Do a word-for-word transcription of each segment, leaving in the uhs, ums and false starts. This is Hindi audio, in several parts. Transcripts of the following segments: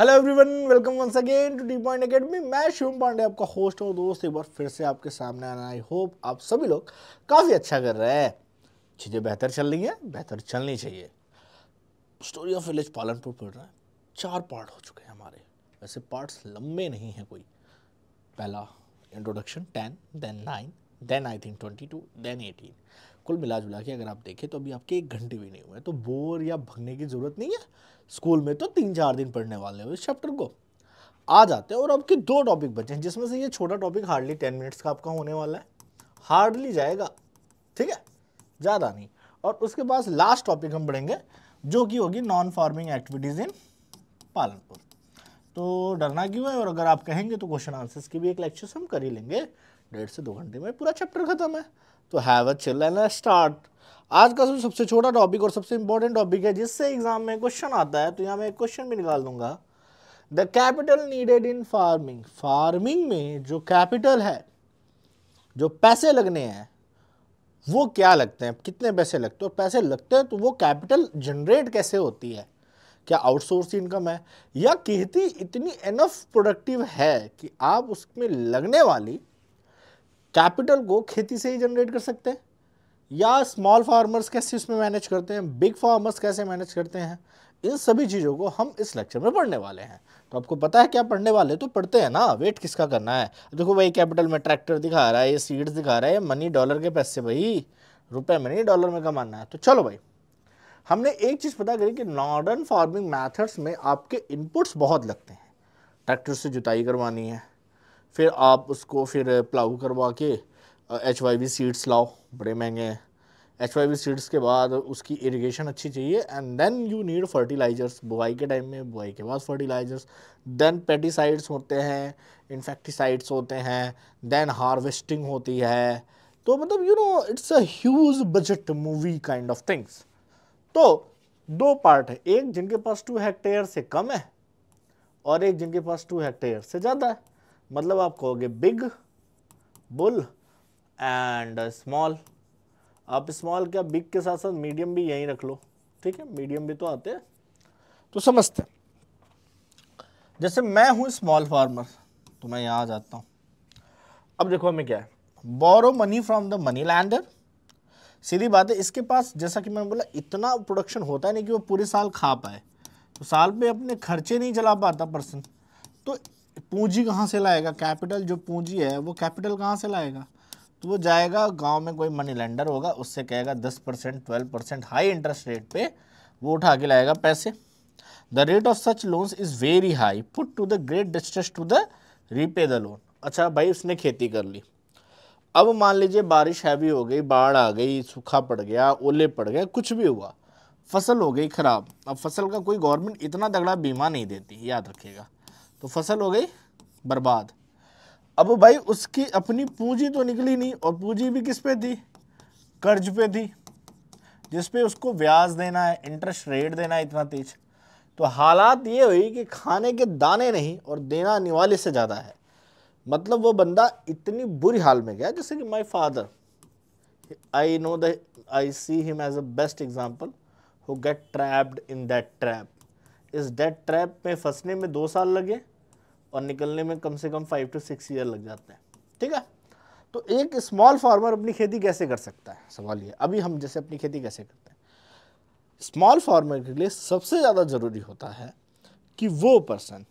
Hello everyone, welcome once again to the point academy. मैं शिवम पांडे आपका होस्ट और दोस्त एक बार फिर से आपके सामने आना। आई होप आप सभी लोग काफ़ी अच्छा कर रहे हैं, चीज़ें बेहतर चल रही हैं, बेहतर चलनी चाहिए। स्टोरी ऑफ विलेज पालमपुर पढ़ रहा है, चार पार्ट हो चुके हैं हमारे। वैसे पार्ट्स लंबे नहीं हैं कोई, पहला introduction ten, then nine, then I think twenty two, then eighteen. कुल मिला जुला के अगर आप देखें तो अभी आपके एक घंटे भी नहीं हुए, तो बोर या भगने की ज़रूरत नहीं है। स्कूल में तो तीन चार दिन पढ़ने वाले हो इस चैप्टर को। आ जाते हैं और आपके दो टॉपिक बचे हैं, जिसमें से ये छोटा टॉपिक हार्डली टेन मिनट्स का आपका होने वाला है, हार्डली जाएगा, ठीक है, ज़्यादा नहीं। और उसके बाद लास्ट टॉपिक हम पढ़ेंगे जो कि होगी non farming activities in Palampur. तो डरना क्यों है, और अगर आप कहेंगे तो क्वेश्चन आंसर्स की भी एक लेक्चर हम कर ही लेंगे। डेढ़ से दो घंटे में पूरा चैप्टर खत्म है, तो have a chill and start. आज का सबसे छोटा टॉपिक और सबसे इंपॉर्टेंट टॉपिक है, जिससे एग्जाम में क्वेश्चन आता है, तो यहाँ मैं एक क्वेश्चन भी निकाल दूंगा। The capital needed in farming, farming में जो कैपिटल है, जो पैसे लगने हैं, वो क्या लगते हैं, कितने पैसे लगते हैं, और पैसे लगते हैं तो वो कैपिटल जनरेट कैसे होती है, क्या आउटसोर्स इनकम है, या खेती इतनी एनफ प्रोडक्टिव है कि आप उसमें लगने वाली कैपिटल को खेती से ही जनरेट कर सकते हैं, या स्मॉल फार्मर्स कैसे इसमें मैनेज करते हैं, बिग फार्मर्स कैसे मैनेज करते हैं। इन सभी चीज़ों को हम इस लेक्चर में पढ़ने वाले हैं। तो आपको पता है क्या पढ़ने वाले, तो पढ़ते हैं ना, वेट किसका करना है। देखो भाई, कैपिटल में ट्रैक्टर दिखा रहा है, ये सीड्स दिखा रहा है, मनी डॉलर के पैसे, भाई रुपए में नहीं, डॉलर में कमाना है। तो चलो भाई, हमने एक चीज़ पता करी कि मॉडर्न फार्मिंग मैथड्स में आपके इनपुट्स बहुत लगते हैं। ट्रैक्टर से जुताई करवानी है, फिर आप उसको फिर प्लाऊ करवा के एच वाई वी सीड्स लाओ, बड़े महंगे हैं। एच वाई वी सीड्स के बाद उसकी इरिगेशन अच्छी चाहिए, and then you need fertilisers, बुआई के टाइम में, बुआई के बाद फर्टिलाइजर्स, देन पेटिसाइड्स होते हैं, इन्फेक्टिसाइड्स होते हैं, देन हार्वेस्टिंग होती है। तो मतलब you know it's a huge budget movie kind of things. तो दो पार्ट है, एक जिनके पास टू हेक्टेयर से कम है और एक जिनके पास टू हेक्टेयर से ज़्यादा है। मतलब आप कहोगे बिग बुल एंड स्मॉल। आप स्मॉल क्या, बिग के साथ साथ मीडियम भी यहीं रख लो, ठीक है, मीडियम भी तो आते हैं, तो समझते हैं। जैसे मैं हूँ स्मॉल फार्मर, तो मैं यहाँ आ जाता हूँ। अब देखो हमें क्या है, borrow money from the money lender. सीधी बात है, इसके पास जैसा कि मैंने बोला इतना प्रोडक्शन होता है नहीं कि वो पूरे साल खा पाए, तो साल में अपने खर्चे नहीं चला पाता पर्सन। तो पूंजी कहाँ से लाएगा, कैपिटल जो पूंजी है वो कैपिटल कहाँ से लाएगा, तो वो जाएगा गांव में कोई मनी लेंडर होगा, उससे कहेगा दस percent twelve percent high interest rate पे वो उठा के लाएगा पैसे। The rate of such loans is very high, put to the great distress to the repay the loan. अच्छा भाई, उसने खेती कर ली, अब मान लीजिए बारिश हैवी हो गई, बाढ़ आ गई, सूखा पड़ गया, ओले पड़ गए, कुछ भी हुआ, फसल हो गई ख़राब। अब फसल का कोई गवर्नमेंट इतना तगड़ा बीमा नहीं देती, याद रखिएगा। तो फसल हो गई बर्बाद। अब भाई उसकी अपनी पूंजी तो निकली नहीं, और पूंजी भी किस पे थी, कर्ज पे थी, जिस पे उसको ब्याज देना है, इंटरेस्ट रेट देना है इतना तेज। तो हालात ये हुई कि खाने के दाने नहीं और देना निवाले से ज़्यादा है। मतलब वो बंदा इतनी बुरी हाल में गया। जैसे कि my father, I know the I see him as a best example who get trapped in that trap. इस डेट ट्रैप में फंसने में दो साल लगे और निकलने में कम से कम फाइव टू सिक्स ईयर लग जाते हैं, ठीक है। तो एक स्मॉल फार्मर अपनी खेती कैसे कर सकता है, सवाल ये। अभी हम जैसे अपनी खेती कैसे करते हैं, स्मॉल फार्मर के लिए सबसे ज़्यादा ज़रूरी होता है कि वो पर्सन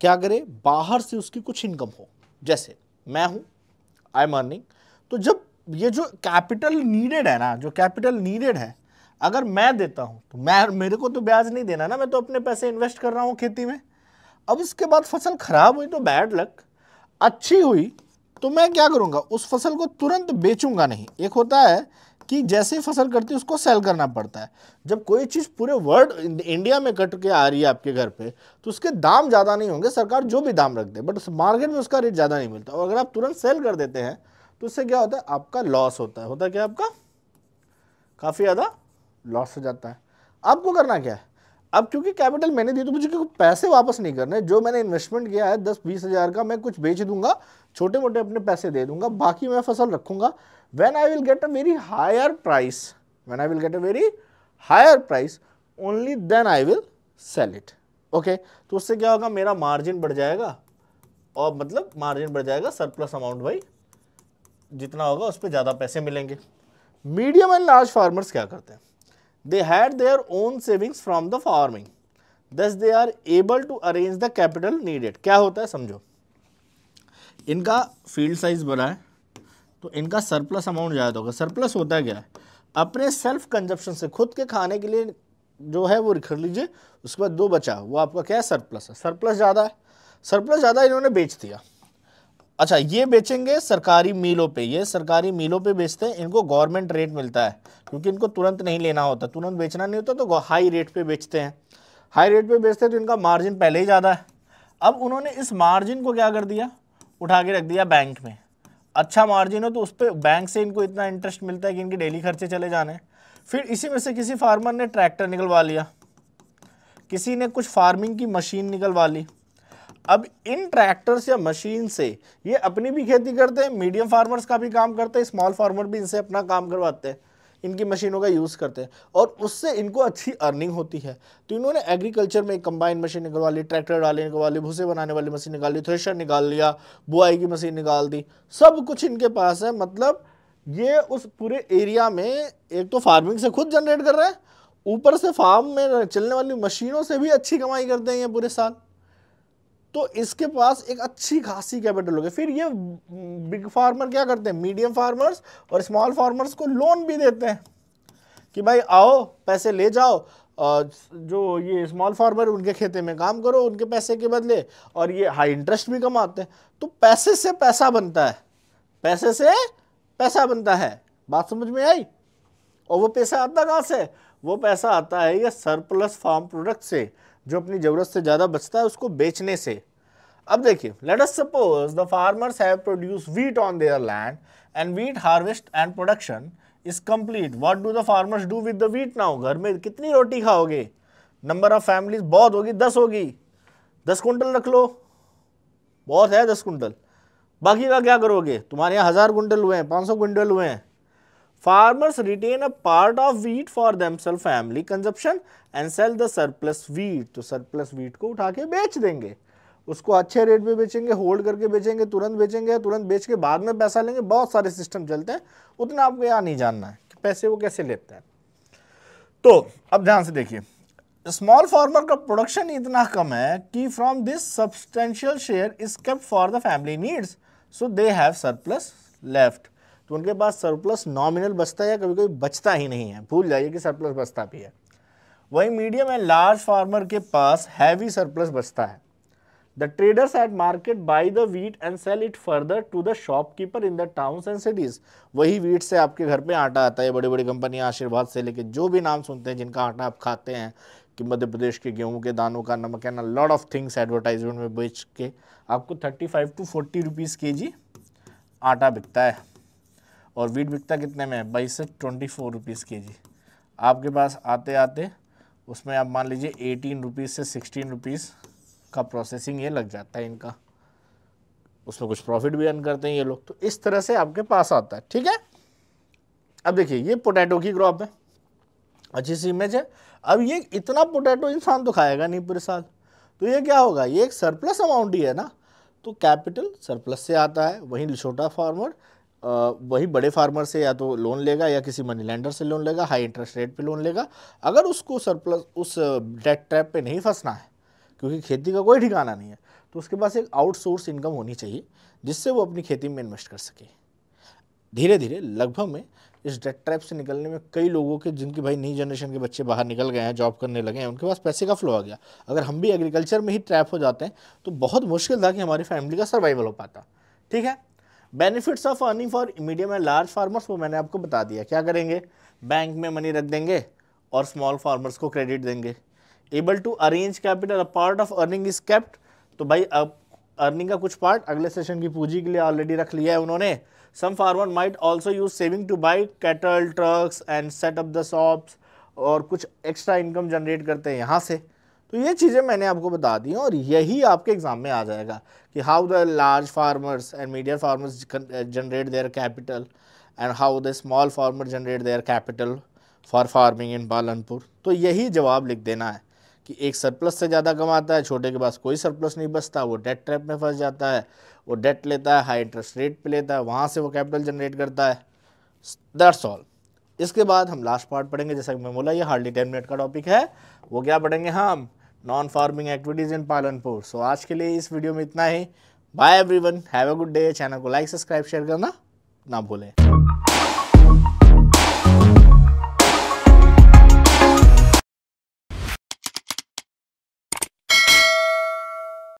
क्या करे, बाहर से उसकी कुछ इनकम हो। जैसे मैं हूँ, आई एम अर्निंग, तो जब ये जो कैपिटल नीडेड है ना, जो कैपिटल नीडेड है, अगर मैं देता हूँ तो मैं, मेरे को तो ब्याज नहीं देना ना, मैं तो अपने पैसे इन्वेस्ट कर रहा हूँ खेती में। अब इसके बाद फसल खराब हुई तो बैड लक, अच्छी हुई तो मैं क्या करूँगा, उस फसल को तुरंत बेचूंगा नहीं। एक होता है कि जैसे फसल करती है उसको सेल करना पड़ता है। जब कोई चीज़ पूरे वर्ल्ड इंडिया में कट के आ रही है आपके घर पे, तो उसके दाम ज़्यादा नहीं होंगे, सरकार जो भी दाम रख दे, बट उस मार्केट में उसका रेट ज़्यादा नहीं मिलता। और अगर आप तुरंत सेल कर देते हैं तो उससे क्या होता है, आपका लॉस होता है। होता क्या, आपका काफ़ी ज़्यादा लॉस हो जाता है। आपको करना क्या है, अब क्योंकि कैपिटल मैंने दी तो मुझे पैसे वापस नहीं करने, जो मैंने इन्वेस्टमेंट किया है दस बीस हज़ार का, मैं कुछ बेच दूंगा, छोटे मोटे अपने पैसे दे दूंगा, बाकी मैं फसल रखूंगा। When I will get a very higher price when I will get a very higher price only then I will sell it. Okay, तो उससे क्या होगा, मेरा मार्जिन बढ़ जाएगा, और मतलब मार्जिन बढ़ जाएगा, सरप्लस अमाउंट भाई जितना होगा उस पर ज़्यादा पैसे मिलेंगे। मीडियम एंड लार्ज फार्मर्स क्या करते हैं, they had their own savings from the farming, thus they are able to arrange the capital needed. क्या होता है समझो, इनका फील्ड साइज बड़ा है तो इनका सरप्लस अमाउंट ज़्यादा होगा। सरप्लस होता है क्या है, अपने सेल्फ कंजप्शन से, खुद के खाने के लिए जो है वो रख लीजिए, उसके बाद दो बचा वो आपका क्या है, सरप्लस है। सरप्लस ज़्यादा है, सरप्लस ज़्यादा इन्होंने बेच दिया। अच्छा, ये बेचेंगे सरकारी मीलों पे, ये सरकारी मीलों पे बेचते हैं, इनको गवर्नमेंट रेट मिलता है क्योंकि इनको तुरंत नहीं लेना होता, तुरंत बेचना नहीं होता तो हाई रेट पे बेचते हैं। हाई रेट पे बेचते हैं तो इनका मार्जिन पहले ही ज़्यादा है। अब उन्होंने इस मार्जिन को क्या कर दिया, उठा के रख दिया बैंक में। अच्छा मार्जिन हो तो उस पर बैंक से इनको इतना इंटरेस्ट मिलता है कि इनके डेली खर्चे चले जाने हैं। फिर इसी में से किसी फार्मर ने ट्रैक्टर निकलवा लिया, किसी ने कुछ फार्मिंग की मशीन निकलवा ली। अब इन ट्रैक्टर्स या मशीन से ये अपनी भी खेती करते हैं, मीडियम फार्मर्स का भी काम करते हैं, स्मॉल फार्मर भी इनसे अपना काम करवाते हैं, इनकी मशीनों का यूज़ करते हैं और उससे इनको अच्छी अर्निंग होती है। तो इन्होंने एग्रीकल्चर में कंबाइन मशीन निकलवा ली, ट्रैक्टर वाले निकलवा ली, भूसे बनाने वाली मशीन निकाल ली, थ्रेशर निकाल लिया, बुआई की मशीन निकाल दी, सब कुछ इनके पास है। मतलब ये उस पूरे एरिया में एक तो फार्मिंग से खुद जनरेट कर रहे हैं, ऊपर से फार्म में चलने वाली मशीनों से भी अच्छी कमाई करते हैं ये पूरे साल। तो इसके पास एक अच्छी खासी कैपिटल होगी। फिर ये बिग फार्मर क्या करते हैं, मीडियम फार्मर्स और स्मॉल फार्मर्स को लोन भी देते हैं कि भाई आओ पैसे ले जाओ, जो ये स्मॉल फार्मर उनके खेते में काम करो उनके पैसे के बदले, और ये हाई इंटरेस्ट भी कमाते हैं। तो पैसे से पैसा बनता है, पैसे से पैसा बनता है, बात समझ में आई। और वो पैसा आता कहाँ से, वो पैसा आता है या सरप्लस फार्म प्रोडक्ट से, जो अपनी ज़रूरत से ज़्यादा बचता है उसको बेचने से। अब देखिए, let us suppose the farmers have produce wheat on their land and wheat harvest and production is complete. What do the farmers do with the wheat now, घर में कितनी रोटी खाओगे, नंबर ऑफ फैमिलीज बहुत होगी, दस होगी, दस कुंटल रख लो, बहुत है दस कुंटल, बाकी का क्या करोगे, तुम्हारे यहाँ हज़ार कुंटल हुए हैं, पाँच सौ कुंटल हुए हैं। Farmers retain a part of wheat for themselves family consumption and sell the surplus wheat। तो surplus wheat को उठा के बेच देंगे, उसको अच्छे रेट पे बेचेंगे, होल्ड करके बेचेंगे, तुरंत बेचेंगे, तुरंत बेच के बाद में पैसा लेंगे। बहुत सारे सिस्टम चलते हैं, उतना आपको यहाँ नहीं जानना है कि पैसे वो कैसे लेते हैं। तो अब ध्यान से देखिए, स्मॉल फार्मर का प्रोडक्शन इतना कम है कि from this substantial share is kept for the family needs, so they have surplus left. तो उनके पास सरप्लस नॉमिनल बचता है या कभी कभी बचता ही नहीं है, भूल जाइए कि सरप्लस बचता भी है। वही मीडियम एंड लार्ज फार्मर के पास हैवी सरप्लस बचता है। The traders at market buy the wheat and sell it further to the shopkeeper in the towns and cities. वही व्हीट से आपके घर पे आटा आता है, बड़ी बड़ी कंपनियां आशीर्वाद से लेके जो भी नाम सुनते हैं जिनका आटा आप खाते हैं, कि मध्य प्रदेश के गेहूं के दानों का, नमक, ना लॉट ऑफ थिंग्स एडवर्टाइजमेंट में बेच के आपको thirty five to forty rupees K G आटा बिकता है, और व्हीट बिकता कितने में, बाईस से ट्वेंटी फोर रुपीज़ के जी। आपके पास आते आते उसमें आप मान लीजिए एटीन रुपीज़ से सिक्सटीन रुपीज़ का प्रोसेसिंग ये लग जाता है इनका, उसमें कुछ प्रॉफिट भी अर्न करते हैं ये लोग। तो इस तरह से आपके पास आता है, ठीक है। अब देखिए, ये पोटैटो की क्रॉप है, अच्छी सी इमेज है। अब ये इतना पोटैटो इंसान तो खाएगा नहीं पूरे साल, तो ये क्या होगा, ये एक सरप्लस अमाउंट ही है ना। तो कैपिटल सरप्लस से आता है। वहीं छोटा फार्मर वही बड़े फार्मर से या तो लोन लेगा या किसी मनी लैंडर से लोन लेगा, हाई इंटरेस्ट रेट पे लोन लेगा, अगर उसको सरप्लस उस डेट ट्रैप पे नहीं फंसना है क्योंकि खेती का कोई ठिकाना नहीं है। तो उसके पास एक आउटसोर्स इनकम होनी चाहिए जिससे वो अपनी खेती में इन्वेस्ट कर सके। धीरे धीरे लगभग में इस डेट ट्रैप से निकलने में कई लोगों के, जिनकी भाई नई जनरेशन के बच्चे बाहर निकल गए हैं, जॉब करने लगे हैं, उनके पास पैसे का फ्लो आ गया। अगर हम भी एग्रीकल्चर में ही ट्रैप हो जाते हैं तो बहुत मुश्किल था कि हमारी फैमिली का सर्वाइवल हो पाता, ठीक है। Benefits of earning for medium and large farmers वो मैंने आपको बता दिया। क्या करेंगे, बैंक में मनी रख देंगे और स्मॉल फार्मर्स को क्रेडिट देंगे। Able to arrange capital, a part of earning is kept. तो भाई अब अर्निंग का कुछ पार्ट अगले सेशन की पूंजी के लिए ऑलरेडी रख लिया है उन्होंने। Some farmer might also use saving to buy cattle, trucks and set up the shops, और कुछ एक्स्ट्रा इनकम जनरेट करते हैं यहाँ से। तो ये चीज़ें मैंने आपको बता दी हैं और यही आपके एग्जाम में आ जाएगा कि how the large farmers and medium farmers generate their capital and how the small farmer generate their capital for farming in Palanpur. तो यही जवाब लिख देना है कि एक सरप्लस से ज़्यादा कमाता है, छोटे के पास कोई सरप्लस नहीं बचता, वो डेट ट्रैप में फंस जाता है, वो डेट लेता है, हाई इंटरेस्ट रेट पे लेता है, वहाँ से वो कैपिटल जनरेट करता है। That's all. इसके बाद हम लास्ट पार्ट पढ़ेंगे, जैसा कि मैं बोला ये हार्डली टेन मिनट का टॉपिक है, वो क्या पढ़ेंगे हम, non farming activities in Palanpur. So आज के लिए इस वीडियो में इतना ही। Bye everyone, have a good day. Channel को लाइक सब्सक्राइब शेयर करना ना भूलें।